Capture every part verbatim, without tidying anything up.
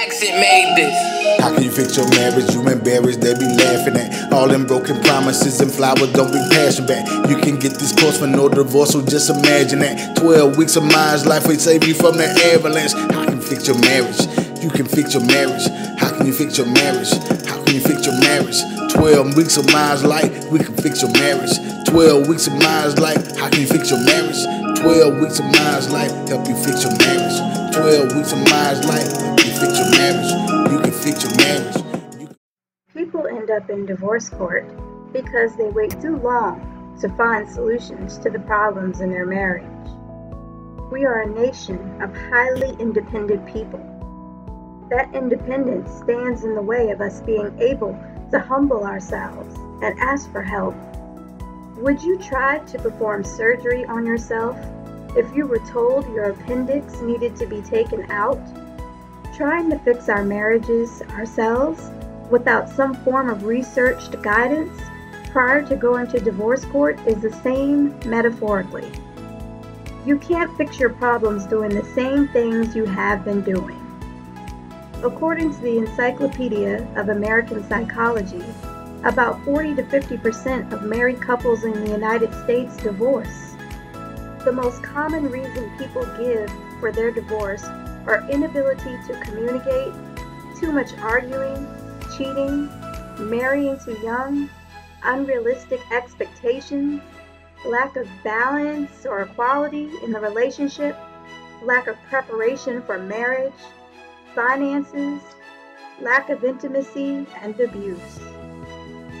accident made this. How can you fix your marriage? You embarrassed, they be laughing at all them broken promises and flowers don't be passion back. You can get this course for no divorce, so just imagine that. Twelve weeks of Myers Life will save you from the avalanche. How can you fix your marriage? You can fix your marriage. How can you fix your marriage? How can you fix your marriage? Twelve weeks of Myers Life, we can fix your marriage. Twelve weeks of Myers Life, how can you fix your marriage? Twelve weeks of Myers Life, help you fix your marriage. twelve weeks of Myers Life, you fix your marriage, you can fix your marriage. You People end up in divorce court because they wait too long to find solutions to the problems in their marriage. We are a nation of highly independent people. That independence stands in the way of us being able to humble ourselves and ask for help. Would you try to perform surgery on yourself if you were told your appendix needed to be taken out? Trying to fix our marriages ourselves without some form of researched guidance prior to going to divorce court is the same metaphorically. You can't fix your problems doing the same things you have been doing. According to the Encyclopedia of American Psychology, about forty to fifty percent of married couples in the United States divorce. The most common reason people give for their divorce are inability to communicate, too much arguing, cheating, marrying too young, unrealistic expectations, lack of balance or equality in the relationship, lack of preparation for marriage, finances, lack of intimacy, and abuse.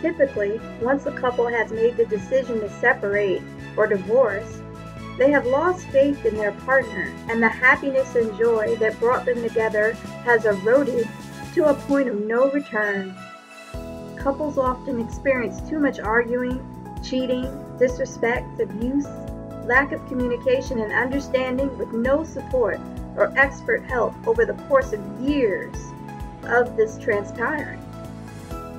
Typically, once a couple has made the decision to separate or divorce, they have lost faith in their partner, and the happiness and joy that brought them together has eroded to a point of no return. Couples often experience too much arguing, cheating, disrespect, abuse, lack of communication and understanding with no support or expert help over the course of years of this transpiring.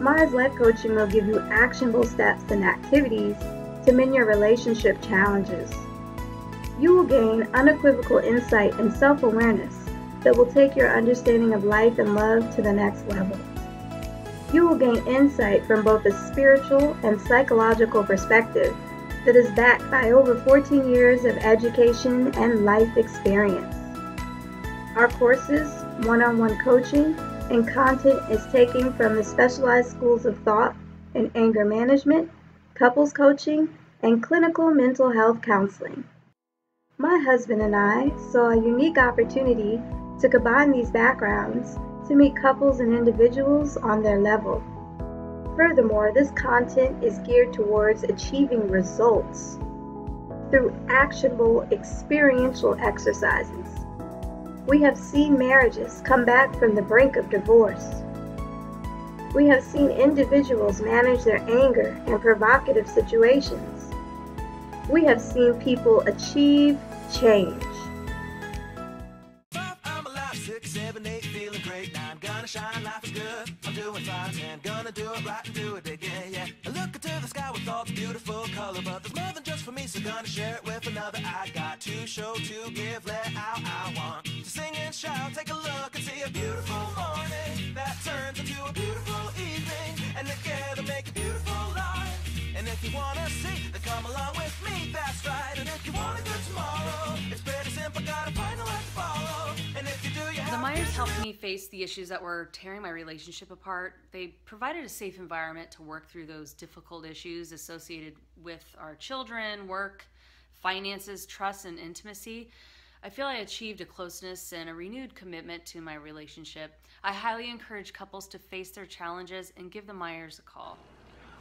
Myers Life Coaching will give you actionable steps and activities to mend your relationship challenges. You will gain unequivocal insight and self-awareness that will take your understanding of life and love to the next level. You will gain insight from both a spiritual and psychological perspective that is backed by over fourteen years of education and life experience. Our courses, one-on-one coaching, and content is taken from the specialized schools of thought in anger management, couples coaching, and clinical mental health counseling. My husband and I saw a unique opportunity to combine these backgrounds to meet couples and individuals on their level. Furthermore, this content is geared towards achieving results through actionable experiential exercises. We have seen marriages come back from the brink of divorce. We have seen individuals manage their anger in provocative situations. We have seen people achieve change. I'm alive, six, seven, eight, feeling great. Now I'm gonna shine, life is good. I'm doing fine, and gonna do it right and do it again, yeah. I look into the sky with all the beautiful color, but there's more than just for me, so gonna share it with another. I got to show, to give, let out, I want to sing and shout. Take a look and see a beautiful morning that turns into a beautiful evening, and together make a beautiful life. And if you wanna see, then come along with me. That's right, and if you want a good tomorrow, it's pretty simple, gotta find a way to follow. And if you do, you have the Myers helped me face the issues that were tearing my relationship apart. They provided a safe environment to work through those difficult issues associated with our children, work, finances, trust, and intimacy. I feel I achieved a closeness and a renewed commitment to my relationship. I highly encourage couples to face their challenges and give the Myers a call.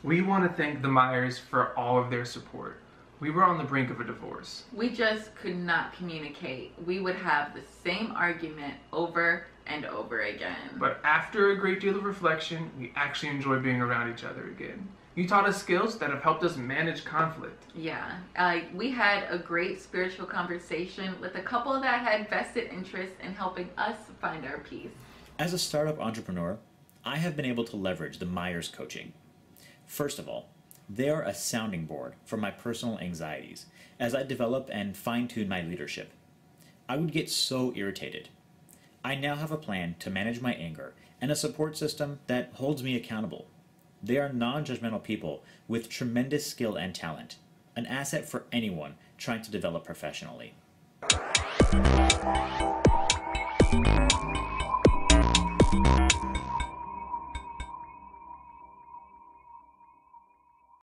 We want to thank the Myers for all of their support. We were on the brink of a divorce. We just could not communicate. We would have the same argument over and over again. But after a great deal of reflection, we actually enjoy being around each other again. You taught us skills that have helped us manage conflict. Yeah, uh, we had a great spiritual conversation with a couple that had vested interest in helping us find our peace. As a startup entrepreneur, I have been able to leverage the Myers coaching. First of all, they are a sounding board for my personal anxieties as I develop and fine-tune my leadership. I would get so irritated. I now have a plan to manage my anger and a support system that holds me accountable. They are non-judgmental people with tremendous skill and talent, an asset for anyone trying to develop professionally.